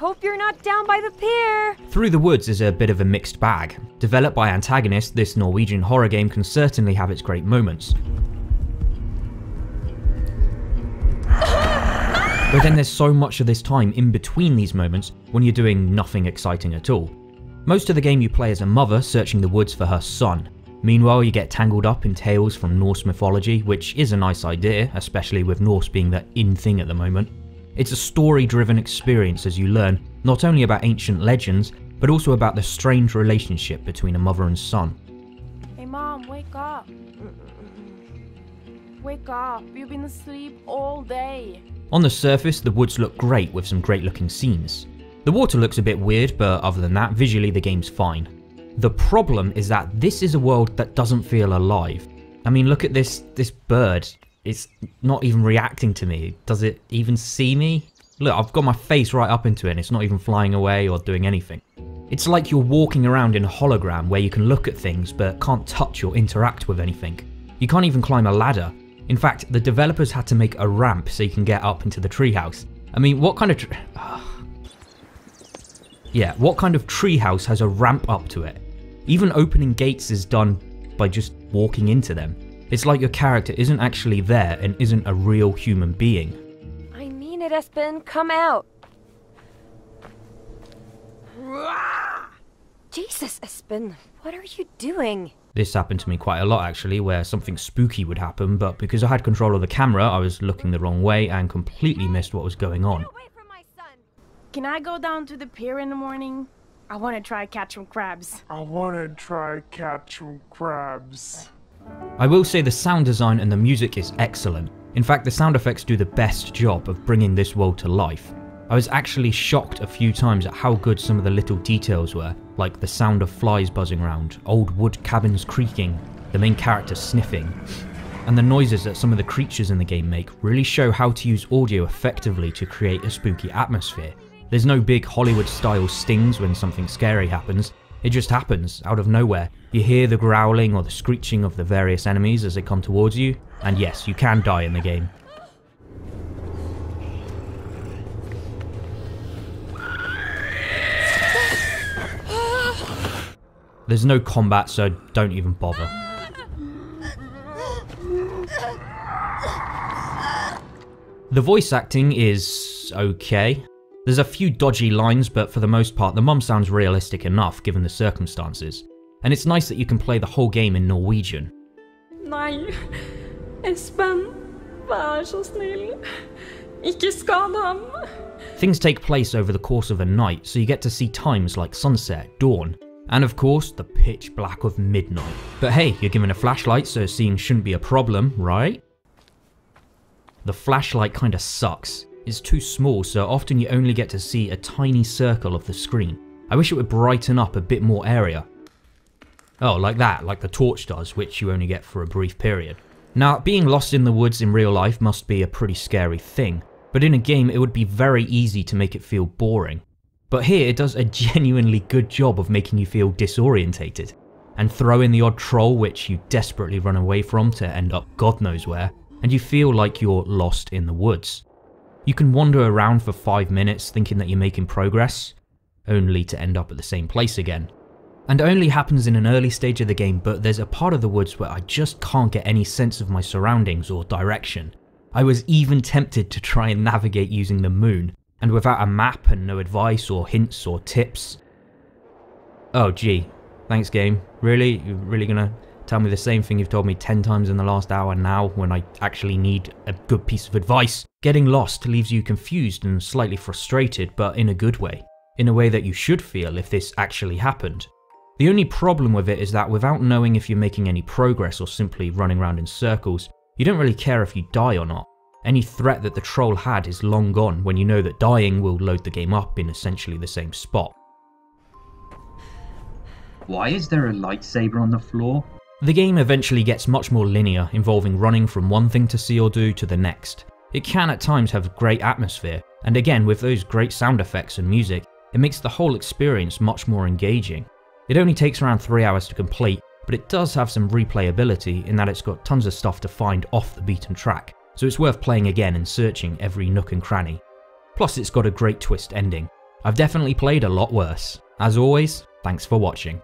hope you're not down by the pier! Through the Woods is a bit of a mixed bag. Developed by Antagonist, this Norwegian horror game can certainly have its great moments. But then there's so much of this time in between these moments when you're doing nothing exciting at all. Most of the game you play as a mother searching the woods for her son. Meanwhile, you get tangled up in tales from Norse mythology, which is a nice idea, especially with Norse being that in thing at the moment. It's a story-driven experience as you learn not only about ancient legends, but also about the strange relationship between a mother and son. Hey Mom, wake up! Wake up, you've been asleep all day! On the surface, the woods look great with some great-looking scenes. The water looks a bit weird, but other than that, visually the game's fine. The problem is that this is a world that doesn't feel alive. I mean, look at this bird. It's not even reacting to me. Does it even see me? Look, I've got my face right up into it and it's not even flying away or doing anything. It's like you're walking around in a hologram where you can look at things but can't touch or interact with anything. You can't even climb a ladder. In fact, the developers had to make a ramp so you can get up into the treehouse. I mean, what kind of treehouse has a ramp up to it? Even opening gates is done by just walking into them. It's like your character isn't actually there and isn't a real human being. I mean it, Espen, come out! Jesus, Espen, what are you doing? This happened to me quite a lot actually, where something spooky would happen, but because I had control of the camera, I was looking the wrong way and completely missed what was going on. Can I go down to the pier in the morning? I want to try catch some crabs. I will say the sound design and the music is excellent. In fact, the sound effects do the best job of bringing this world to life. I was actually shocked a few times at how good some of the little details were, like the sound of flies buzzing around, old wood cabins creaking, the main character sniffing, and the noises that some of the creatures in the game make really show how to use audio effectively to create a spooky atmosphere. There's no big Hollywood-style stings when something scary happens, it just happens, out of nowhere. You hear the growling or the screeching of the various enemies as they come towards you, and yes, you can die in the game. There's no combat, so don't even bother. The voice acting is okay. There's a few dodgy lines, but for the most part the mum sounds realistic enough given the circumstances. And it's nice that you can play the whole game in Norwegian. Nej, Espen, vær så snill. Ikke skad ham. Things take place over the course of a night, so you get to see times like sunset, dawn, and of course the pitch black of midnight. But hey, you're given a flashlight, so seeing shouldn't be a problem, right? The flashlight kinda sucks. It's too small, so often you only get to see a tiny circle of the screen. I wish it would brighten up a bit more area. Oh, like that, like the torch does, which you only get for a brief period. Now, being lost in the woods in real life must be a pretty scary thing, but in a game it would be very easy to make it feel boring. But here it does a genuinely good job of making you feel disorientated, and throw in the odd troll which you desperately run away from to end up God knows where, and you feel like you're lost in the woods. You can wander around for 5 minutes thinking that you're making progress, only to end up at the same place again. And it only happens in an early stage of the game, but there's a part of the woods where I just can't get any sense of my surroundings or direction. I was even tempted to try and navigate using the moon, and without a map and no advice or hints or tips. Oh gee, thanks game. Really? You're really gonna tell me the same thing you've told me 10 times in the last hour now when I actually need a good piece of advice? Getting lost leaves you confused and slightly frustrated, but in a good way. In a way that you should feel if this actually happened. The only problem with it is that without knowing if you're making any progress or simply running around in circles, you don't really care if you die or not. Any threat that the troll had is long gone when you know that dying will load the game up in essentially the same spot. Why is there a lightsaber on the floor? The game eventually gets much more linear, involving running from one thing to see or do to the next. It can at times have a great atmosphere, and again with those great sound effects and music, it makes the whole experience much more engaging. It only takes around 3 hours to complete, but it does have some replayability in that it's got tons of stuff to find off the beaten track, so it's worth playing again and searching every nook and cranny. Plus it's got a great twist ending. I've definitely played a lot worse. As always, thanks for watching.